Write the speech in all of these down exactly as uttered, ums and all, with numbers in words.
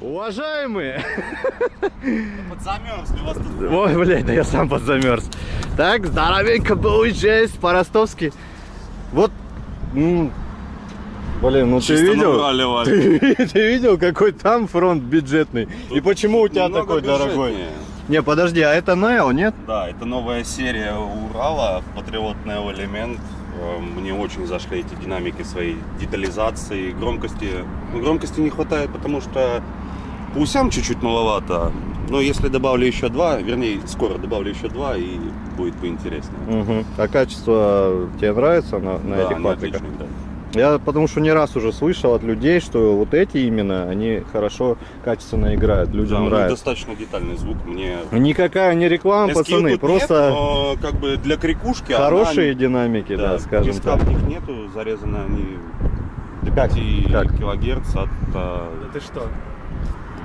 Уважаемые! Подзамерз, у вас тут... Ой, блядь, да я сам подзамерз. Так, здоровенько получилось по-ростовски. Вот, ну, блин, ну ты видел, ты, ты видел, какой там фронт бюджетный? Тут и почему у тебя такой бюджетнее. Дорогой? Не, подожди, а это Нео, нет? Да, это новая серия Урала, Патриот Нео элемент. Мне очень зашли эти динамики своей детализации, громкости. Ну, громкости не хватает, потому что по усям чуть-чуть маловато. Но если добавлю еще два, вернее, скоро добавлю еще два, и будет поинтереснее. Угу. А качество тебе нравится на, на да, этих патриках? Да. Я потому что не раз уже слышал от людей, что вот эти именно, они хорошо, качественно играют, людям да, нравится. Достаточно детальный звук, мне... Никакая не реклама, пацаны, просто... Нет, но, как бы для крикушки... Хорошие она... динамики, да, да скажем так. Дисков нету, зарезаны они до пяти килогерц от... Да ты что?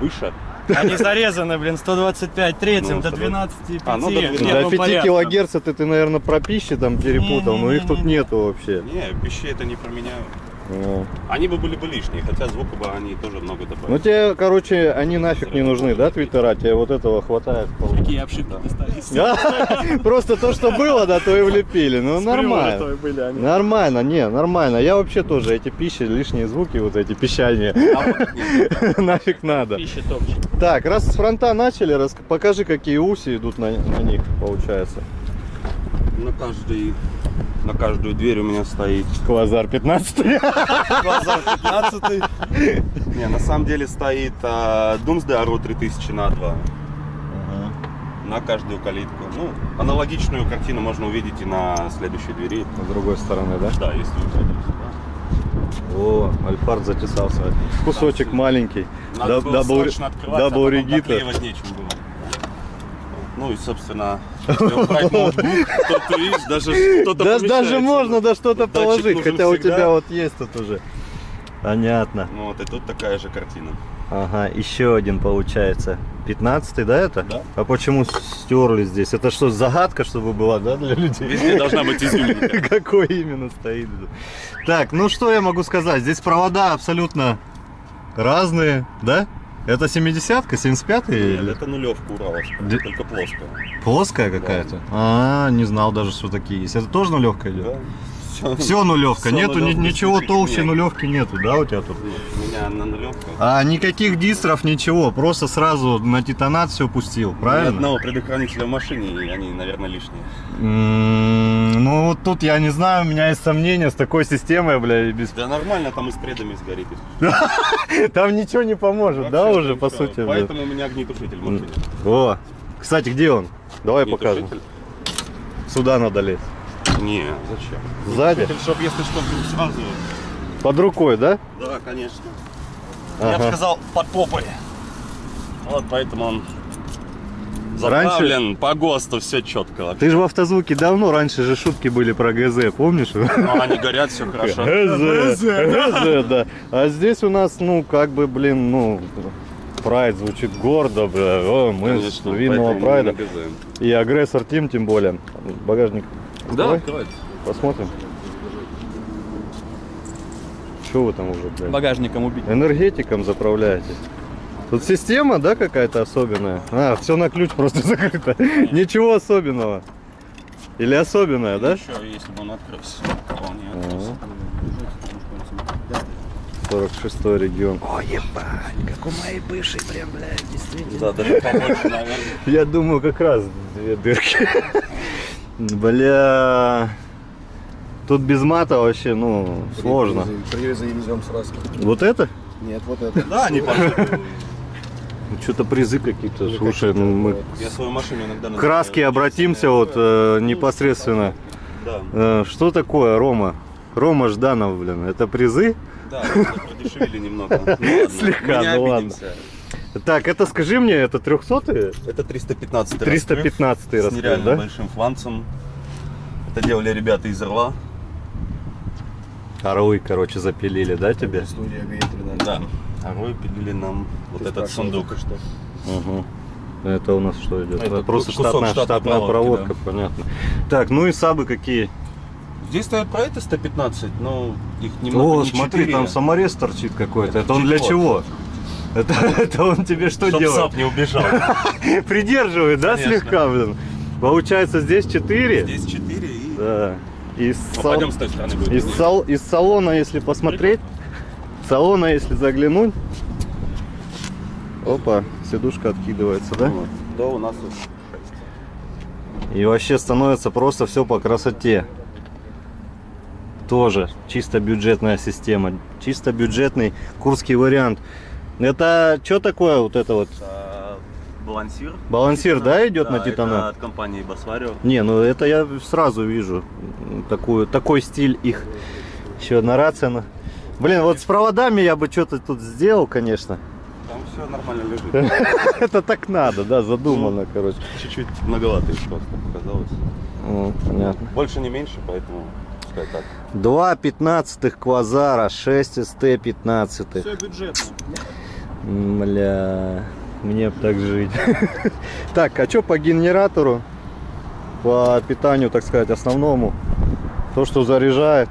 Выше. Они зарезаны, блин, сто двадцать пять третьим ну, до двенадцати пяти. А, ну, до двенадцати. Нет, до пяти килогерц это ты, наверное, про пищи там перепутал, не, но не, их не, тут не. Нету вообще. Не, пищи это не променяю. Но. Они бы были бы лишние, хотя звука бы они тоже много добавили. Ну тебе, короче, они нафиг Твиттер не нужны, да, твиттера? Тебе вот этого хватает. Какие обшивки достались. Просто то, что было, да, то и влепили. Ну нормально. Нормально, не, нормально. Я вообще тоже эти пищи, лишние звуки, вот эти пищания. Нафиг надо. Так, раз с фронта начали, покажи, какие уси идут на них, получается. На каждый... На каждую дверь у меня стоит Квазар пятнадцать. Квазар пятнадцать. Не, на самом деле стоит Думс Деару три тысячи на два. Ага. На каждую калитку. Ну, аналогичную картину можно увидеть и на следующей двери. С другой стороны, да? Да, если вы... О, Альфард затесался. Кусочек да, маленький. Надо было срочно открывать, а потом доклеивать нечем было. Ну и, собственно, убрать ноутбук, то ты видишь, даже что-то помещается. Даже можно да что-то положить, хотя у тебя вот есть тут уже. Понятно. Ну вот и тут такая же картина. Ага, еще один получается. пятнадцатый, да это? Да. А почему стерли здесь? Это что, загадка, чтобы была, да, для людей? Везде должна быть изюминка. Какой именно стоит? Так, ну что я могу сказать? Здесь провода абсолютно разные, да? Это семидесятка, семьдесят пятый? Нет, это нулевка ураловская, Д... только плоская. Плоская какая-то? Да. А, не знал даже, что такие есть. Это тоже нулевка идет? Да. Все, все нулевка, все нету нулевка, ничего толще нет. Нулевки нету, да, у тебя тут? У меня на нулевка. А никаких дистров, ничего, просто сразу на титанат все пустил, правильно? Ни одного предохранителя в машине, и они, наверное, лишние. М-м, ну вот тут я не знаю, у меня есть сомнения с такой системой, бля, и без... Да нормально, там и с предами сгорит. Там ничего не поможет, да, уже, по сути? Поэтому у меня огнетушитель в машине. О, кстати, где он? Давай покажем. Сюда надо лезть. Не, зачем? Сзади? Чтобы, если что, сразу... Под рукой, да? Да, конечно. Ага. Я бы сказал, под попой. Вот поэтому он заправлен раньше... по ГОСТу, все четко вообще. Ты же в автозвуке давно, раньше же шутки были про ГЗ, помнишь? Ну, они горят, все хорошо. ГЗ, ГЗ, да. А здесь у нас, ну, как бы, блин, ну... Прайд звучит гордо, бля. О, мы конечно, винного прайда. И агрессор тим, тем более. Багажник... Да, открывай. Посмотрим. Что вы там уже, блядь? Багажником убить. Энергетиком заправляете. Тут система, да, какая-то особенная? А, все на ключ просто закрыто. Нет. Ничего особенного. Или особенная, да? Еще, если бы он открылся. Он не открылся. сорок шестой регион. О, ебать, как у моей бывшей прям, блядь, действительно. Да, даже побольше, наверное. Я думаю, как раз две дырки. Бля, тут без мата вообще, ну, при, сложно. Привезли и везем сразу. Вот это? Нет, вот это. Да, не пошли. Что-то призы какие-то, слушай, ну мы... Я свою машину иногда... К краске обратимся вот непосредственно. Что такое, Рома? Рома Жданов, блин, это призы? Да, продешевили немного. Слегка, ну ладно. Так, это скажи мне, это трехсотый? Это триста пятнадцатый триста пятнадцатый раскрыв, с нереально да? большим фланцем. Это делали ребята из Орла. Орлы, короче, запилили, да, тебе? Да, орлы пилили нам ты вот этот сундук. Что? Угу. Это у нас что идет? Это просто штатная, штатная, штатная проводка, да. Понятно. Так, ну и сабы какие? Здесь стоят про это сто пятнадцать, но их немного. О, не смотри, четыре. Там саморез торчит какой-то. Это, это он для чего? Это, это он тебе что Чтоб делает? Сап не убежал. Придерживает, да, конечно, слегка? Получается, здесь четыре. Здесь четыре и... Да. И сал... с той стороны будет. Из, сал... Из салона, если посмотреть, салона, если заглянуть. Опа, сидушка откидывается, да? Вот. Да, у нас уже. И вообще становится просто все по красоте. Тоже чисто бюджетная система. Чисто бюджетный курский вариант. Это что такое вот это вот? Это балансир. Балансир, титана. Да, идет, да, на титана? Это от компании Басваре. Не, ну это я сразу вижу. Такую, такой стиль их. Еще одна рация. Блин, вот с проводами я бы что-то тут сделал, конечно. Там все нормально лежит. Это так надо, да, задумано, короче. Чуть-чуть многовато просто показалось. Понятно. Больше не меньше, поэтому... два пятнадцатых Квазара, шесть эс тэ пятнадцать. Все бюджетно. Бля, мне бы так жить. Так, а что по генератору? По питанию, так сказать, основному. То, что заряжает.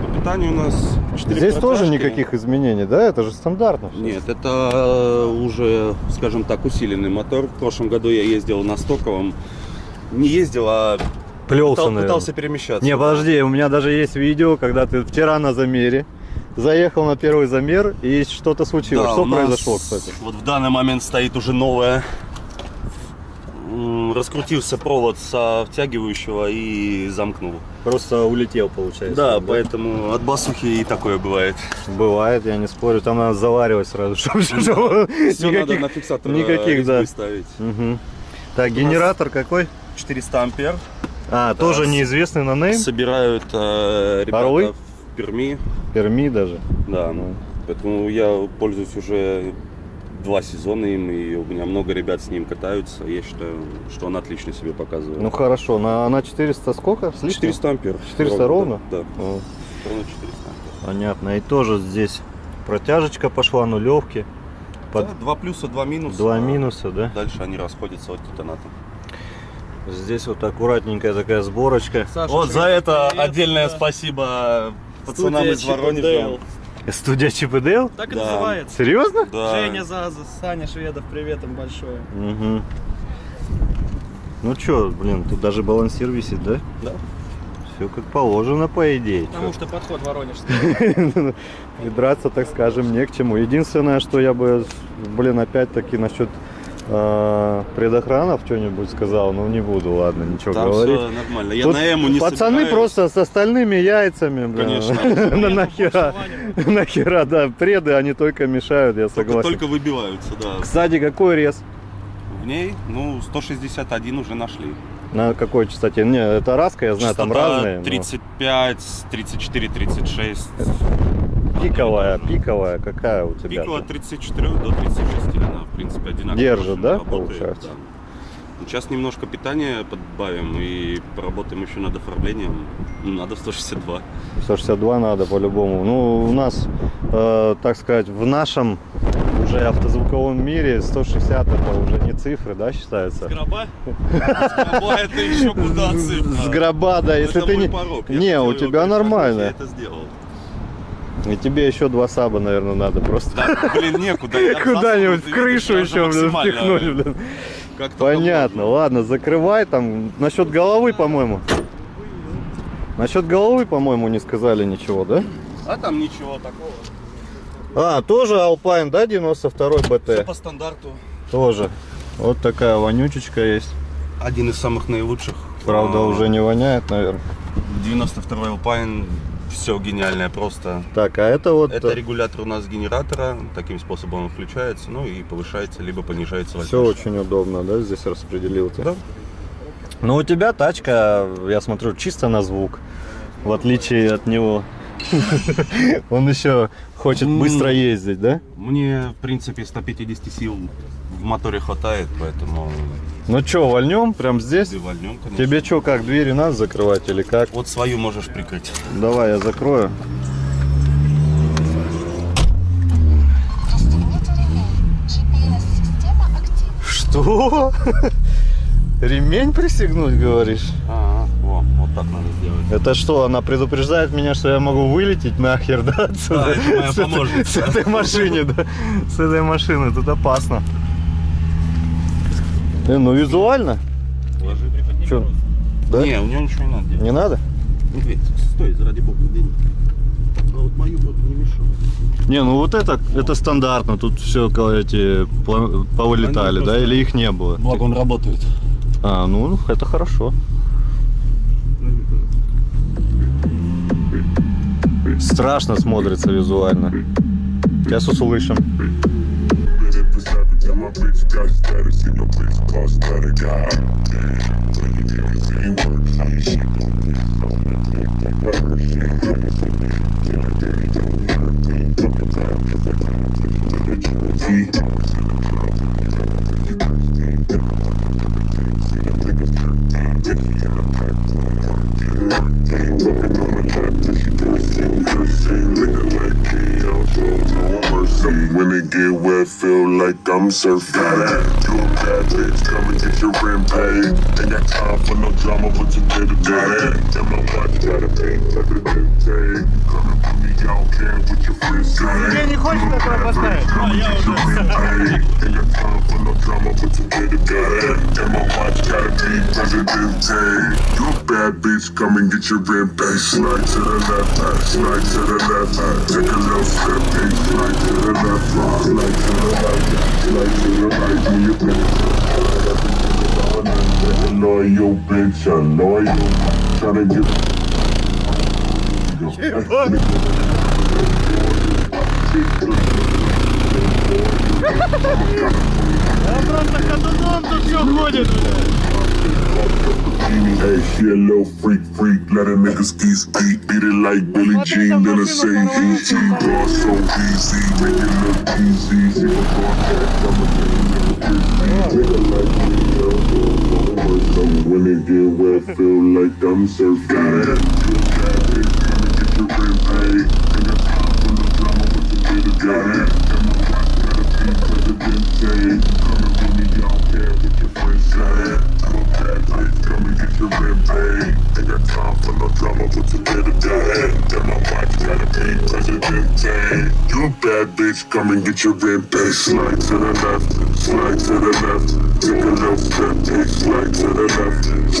По питанию у нас четыре. Здесь тоже никаких изменений, да? Это же стандартно. Нет, это уже, скажем так, усиленный мотор. В прошлом году я ездил на стоковом. Не ездил, а... Плелся, пытался, пытался перемещаться. Не, подожди, у меня даже есть видео, когда ты вчера на замере заехал на первый замер и что-то случилось. Да, что произошло, кстати? Вот в данный момент стоит уже новое. Раскрутился провод со втягивающего и замкнул. Просто улетел, получается. Да, да, поэтому от басухи и такое бывает. Бывает, я не спорю. Там надо заваривать сразу, чтобы все надо на фиксатор ставить. Так, генератор какой? четыреста ампер. А, да, тоже неизвестный нонейм? Собирают э, ребята Орлы? В Перми. Перми даже? Да, ну, поэтому я пользуюсь уже два сезона им, и у меня много ребят с ним катаются. Я считаю, что он отлично себе показывает. Ну хорошо, на, на четыреста сколько? С лишним? четыреста ампер. четыреста ровно? Да. Да. О. Ровно четыреста ампер. Понятно, и тоже здесь протяжечка пошла, нулевки. Под... Да, два плюса, два минуса. Два минуса, да. Дальше они расходятся от титаната. Здесь вот аккуратненькая такая сборочка. Саша, вот за это привет, отдельное да. спасибо пацанам Студия из Воронежа. Студия ЧПДЛ? Так да. и называется. Серьезно? Да. Женя Заза, Саня Шведов, привет им большое. Угу. Ну что, блин, тут даже балансир висит, да? Да. Все как положено, по идее. Потому что подход воронежский. И драться, так скажем, не к чему. Единственное, что я бы, блин, опять-таки насчет... предохранов что-нибудь сказал, но не буду, ладно, ничего там говорить. Все нормально. Я на эму не пацаны собираюсь. Просто с остальными яйцами, блин. Конечно. Нахера, нахера, да, преды, они только мешают, я согласен. Только выбиваются, да. Кстати, какой рез? В ней, ну, сто шестьдесят один уже нашли. На какой частоте? Не, это раска, я знаю, там разные. тридцать пять, тридцать четыре, тридцать шесть. Пиковая, пиковая, какая у тебя? Пиковая от тридцати четырёх до тридцати шести, она в принципе одинаково. Держит, да, работает, получается? Да. Сейчас немножко питания подбавим и поработаем еще над оформлением. Надо сто шестьдесят два. сто шестьдесят два надо по-любому. Ну, у нас, э, так сказать, в нашем уже автозвуковом мире сто шестьдесят это уже не цифры, да, считается? С гроба? С гроба это еще куда цифры? С гроба, да, если ты не... Не, у тебя нормально. Я это сделал. И тебе еще два саба, наверное, надо просто. Да, блин, некуда. Куда-нибудь в крышу еще втихнуть. Понятно, ладно, закрывай там. Насчет головы, по-моему. Насчет головы, по-моему, не сказали ничего, да? А там ничего такого. А, тоже Alpine, да, девяносто второй бэ тэ? Все по стандарту. Тоже. Вот такая вонючечка есть. Один из самых наилучших. Правда, уже не воняет, наверное. девяносто второй Alpine. Все гениальное просто. Так, а это вот... Это регулятор у нас генератора. Таким способом он включается, ну и повышается, либо понижается вольтаж. Все очень удобно, да, здесь распределил ты? Да. Ну, у тебя тачка, я смотрю, чисто на звук. В отличие от него. Он еще хочет быстро ездить, да? Мне, в принципе, сто пятьдесят сил в моторе хватает, поэтому... Ну что, вольнем прям здесь? Вольнем, конечно. Тебе что, как, двери надо закрывать или как? Вот свою можешь прикрыть. Давай, я закрою. Что? Ремень пристегнуть, говоришь? А, -а, -а. Во, вот так надо сделать. Это что, она предупреждает меня, что я могу вылететь нахер, да? Да, это моя поможет. С этой машины, да. С этой машины, тут опасно. Ну, визуально. Ложи, приподними просто. Да? Не, у него ничего не надо делать. Не надо? Медведь, стой, ради бога, где нет. Ну, вот мою бы не мешал. Не, ну вот это, это стандартно, тут все эти повылетали, да, или их не было? Благо он работает. А, ну это хорошо. Страшно смотрится визуально. Сейчас услышим. When it get wet, feel like I'm surfing. You a bad bitch, come and get your rent paid. Ain't got time for no drama, but you did it. And my watch gotta pay everything day. Come and put me out, can with your friends. Тебе не хочется этого поставить? А, я уже. Ain't got time for no drama, but you did it. And my watch gotta pay everything day. You a bad bitch, come and get your rent paid. Slide to the left, slide to the left. Take a little step, slide to the left. Like to the right, like to the right, you bitch. Loyal bitch, I'm loyal. Tryna get. Он просто катуном тут все ходит. Hey, she a little freak, freak, let a nigga ski speak. Beat it like Billie Jean, then I say E T. Boss so easy, make it look easy. She was born that, I'm a nigga, take it like me, I'm going to work. When it get wet, feel like I'm surfing. Got it, you got it, gonna get your rent paid. Ain't got time for no drama, but you did it, got it. And my wife got a piece of the dentade. Coming with me, y'all care with your friends, got it.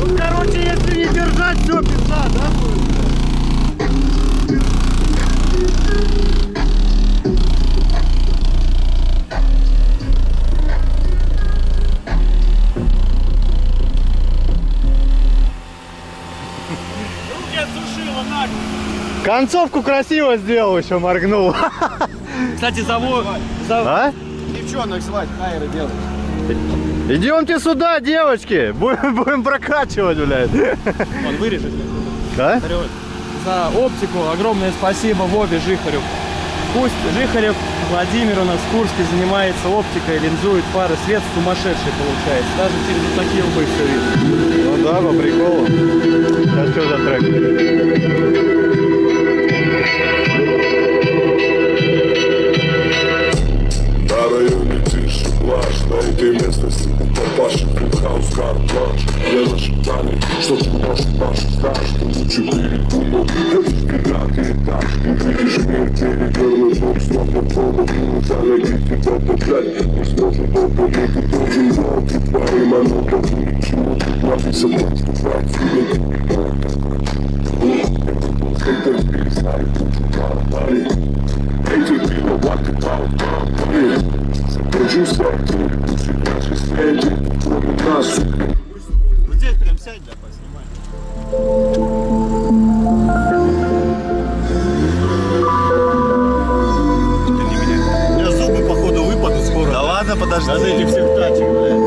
Ну, короче, если не держать, все пизда, да, будет? Сушила, нахуй. Концовку красиво сделал, еще моргнул. Кстати, зову... зов... а? Девчонок звать, хайры делать. Идемте сюда, девочки, будем, будем прокачивать, блядь. Он вырежет. А? За оптику огромное спасибо Вове Жихарев. Пусть Жихарев Владимир у нас в Курске занимается оптикой, линзует фары, свет сумасшедший получается. Даже через вот такие лбы все видно. Ну да, по приколу. Сейчас что за трек? На районе тише, влажной ты местности. Паша, фрикхаус, карт-планш. Я за считание, что ты можешь, Паша, скажешь. Ты звучит перед пулом, это в пятый этаж. Ты видишь мир, тебе горлышок, словно пробок. Залегит тебя подлять, не сможет добрый. Ты тоже не знал, ты твои монотов. Ничего, ты платишь, собой скупать. Как ты перестали, ты парапали. Эти пиво, ваты, парапали. Сопрочу старту, ты всегда чистый. Вот здесь прям сядь, да, поснимай. Ты не меня. У меня зубы, походу, выпадут скоро. Да ладно, подожди. Надо этих всех тратить, блядь.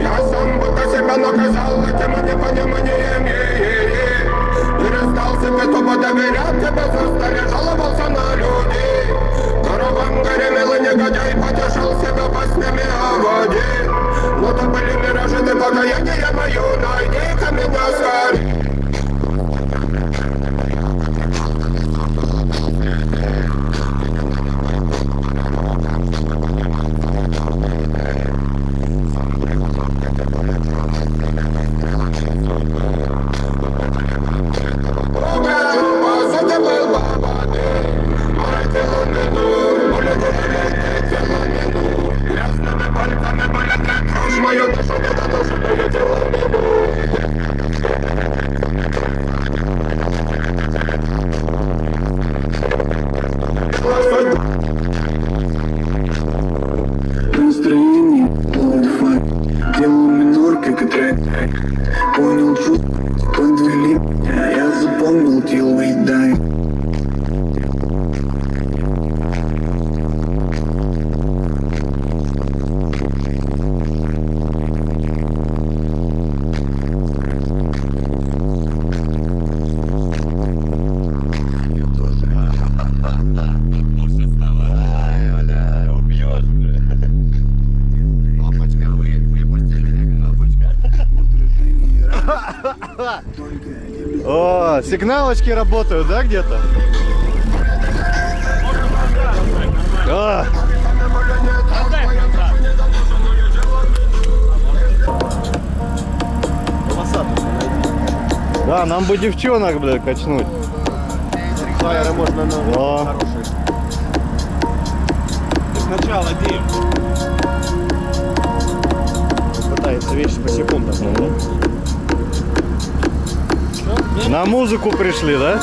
Я сам будто себя наказал, этим непониманием. О, сигналочки работают, да, где-то? А. Да, нам бы девчонок, блядь, качнуть. Флайеры можно на хорошие. Ты сначала дей. Пытается вещи по секундам, да? На музыку пришли, да?